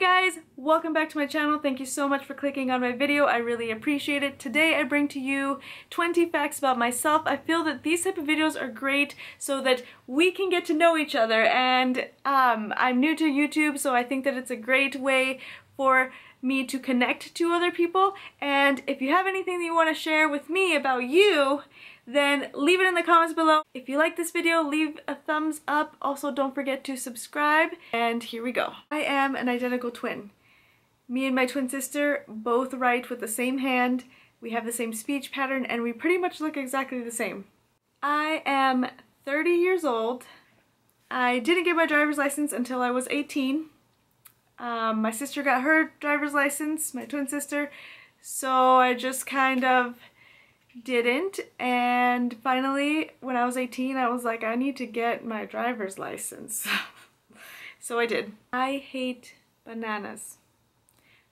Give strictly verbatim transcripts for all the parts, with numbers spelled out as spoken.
Hey guys, welcome back to my channel. Thank you so much for clicking on my video. I really appreciate it. Today I bring to you twenty facts about myself. I feel that these type of videos are great so that we can get to know each other, and um, I'm new to YouTube, so I think that it's a great way for me to connect to other people. And if you have anything that you want to share with me about you, then leave it in the comments below. If you like this video, leave a thumbs up. Also, don't forget to subscribe. And here we go. I am an identical twin. Me and my twin sister both write with the same hand. We have the same speech pattern, and we pretty much look exactly the same. I am thirty years old. I didn't get my driver's license until I was eighteen. Um, my sister got her driver's license, my twin sister, so I just kind of didn't, and finally when I was eighteen I was like, I need to get my driver's license. So I did. I hate bananas.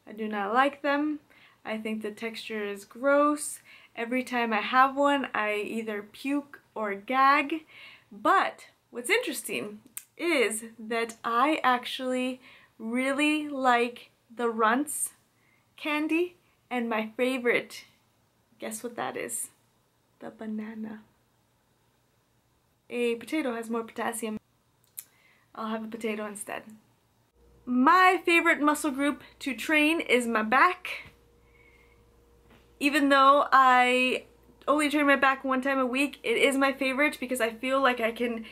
I do not like them. I think the texture is gross. Every time I have one I either puke or gag. But what's interesting is that I actually really like the Runts candy, and my favorite, guess what that is? The banana. A potato has more potassium. I'll have a potato instead. My favorite muscle group to train is my back. Even though I only train my back one time a week, it is my favorite because I feel like I can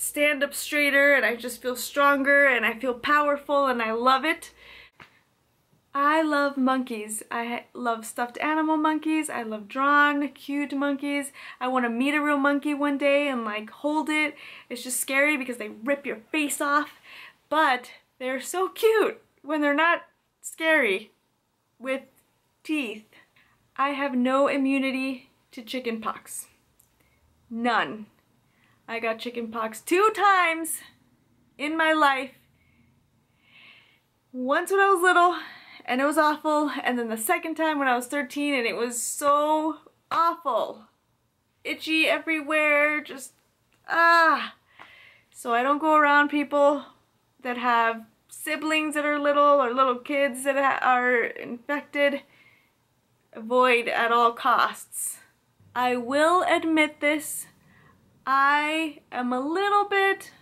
stand up straighter, and I just feel stronger, and I feel powerful, and I love it. I love monkeys. I love stuffed animal monkeys. I love drawn, cute monkeys. I want to meet a real monkey one day and like hold it. It's just scary because they rip your face off, but they're so cute when they're not scary with teeth. I have no immunity to chicken pox. None. I got chicken pox two times in my life. Once when I was little, and it was awful, and then the second time when I was thirteen, and it was so awful. Itchy everywhere, just, ah. So I don't go around people that have siblings that are little, or little kids that are infected. Avoid at all costs. I will admit this. I am a little bit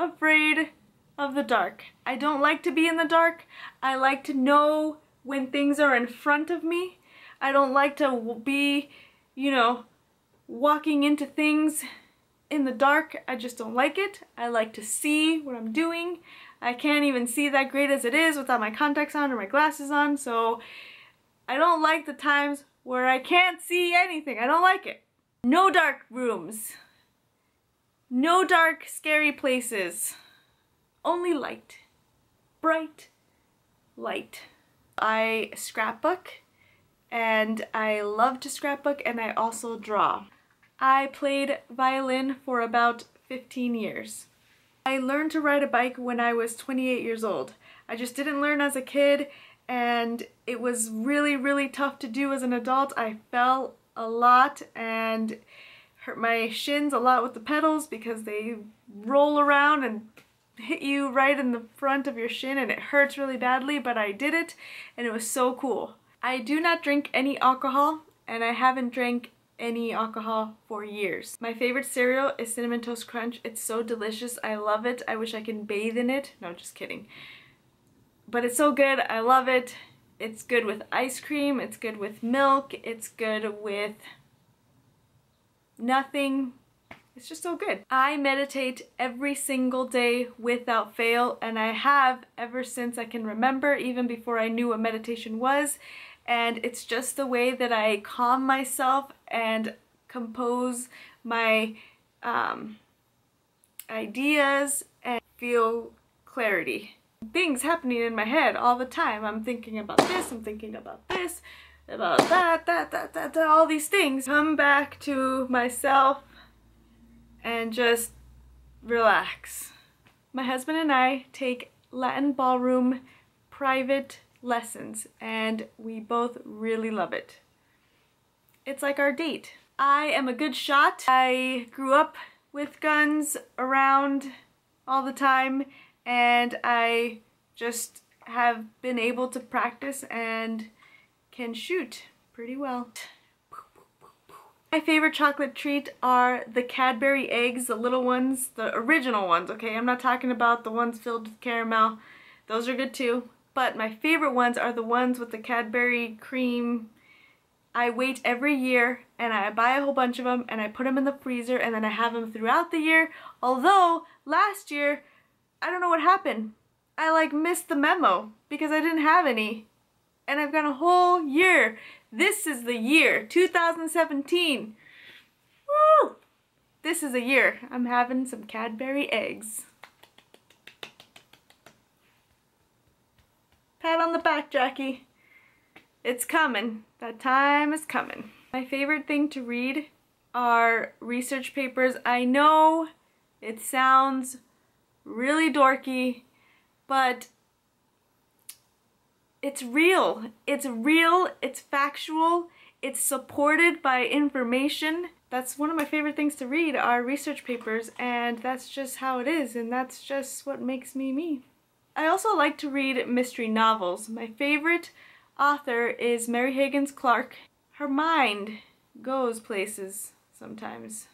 afraid of the dark. I don't like to be in the dark. I like to know when things are in front of me. I don't like to be, you know, walking into things in the dark. I just don't like it. I like to see what I'm doing. I can't even see that great as it is without my contacts on or my glasses on, so I don't like the times where I can't see anything. I don't like it. No dark rooms. No dark, scary places. Only light. Bright light. I scrapbook, and I love to scrapbook, and I also draw. I played violin for about fifteen years. I learned to ride a bike when I was twenty-eight years old. I just didn't learn as a kid, and it was really, really tough to do as an adult. I fell a lot and hurt my shins a lot with the pedals because they roll around and hit you right in the front of your shin, and it hurts really badly, but I did it and it was so cool. I do not drink any alcohol, and I haven't drank any alcohol for years. My favorite cereal is Cinnamon Toast Crunch. It's so delicious. I love it. I wish I can bathe in it. No, just kidding. But it's so good. I love it. It's good with ice cream. It's good with milk. It's good with nothing. It's just so good. I meditate every single day without fail, and I have ever since I can remember, even before I knew what meditation was, and it's just the way that I calm myself and compose my um, ideas and feel clarity. Things happening in my head all the time. I'm thinking about this, I'm thinking about this, about that, that, that, that, that, all these things. Come back to myself and just relax. My husband and I take Latin ballroom private lessons, and we both really love it. It's like our date. I am a good shot. I grew up with guns around all the time, and I just have been able to practice and can shoot pretty well. My favorite chocolate treat are the Cadbury eggs, the little ones, the original ones, okay? I'm not talking about the ones filled with caramel. Those are good too. But my favorite ones are the ones with the Cadbury cream. I wait every year and I buy a whole bunch of them and I put them in the freezer and then I have them throughout the year. Although, last year, I don't know what happened. I like missed the memo because I didn't have any. And I've got a whole year. This is the year, two thousand seventeen. Woo! This is a year. I'm having some Cadbury eggs. Pat on the back, Jackie. It's coming. That time is coming. My favorite thing to read are research papers. I know it sounds really dorky, but it's real. It's real, it's factual, it's supported by information. That's one of my favorite things to read are research papers, and that's just how it is, and that's just what makes me me. I also like to read mystery novels. My favorite author is Mary Higgins Clark. Her mind goes places sometimes.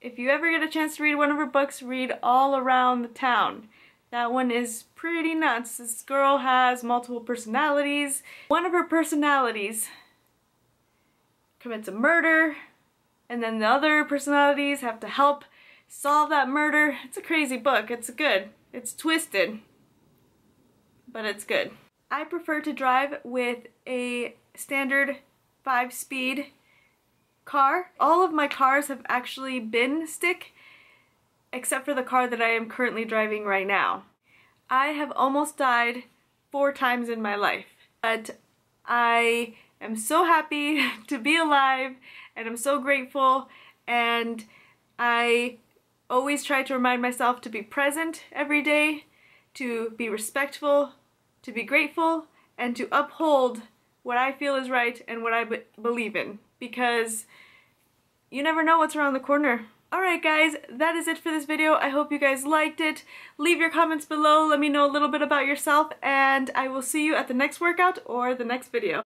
If you ever get a chance to read one of her books, read All Around the Town. That one is pretty nuts. This girl has multiple personalities. One of her personalities commits a murder, and then the other personalities have to help solve that murder. It's a crazy book. It's good. It's twisted, but it's good. I prefer to drive with a standard five-speed car. All of my cars have actually been stick, except for the car that I am currently driving right now. I have almost died four times in my life, but I am so happy to be alive and I'm so grateful, and I always try to remind myself to be present every day, to be respectful, to be grateful, and to uphold what I feel is right and what I be believe in, because you never know what's around the corner. Alright guys, that is it for this video. I hope you guys liked it. Leave your comments below, let me know a little bit about yourself, and I will see you at the next workout or the next video.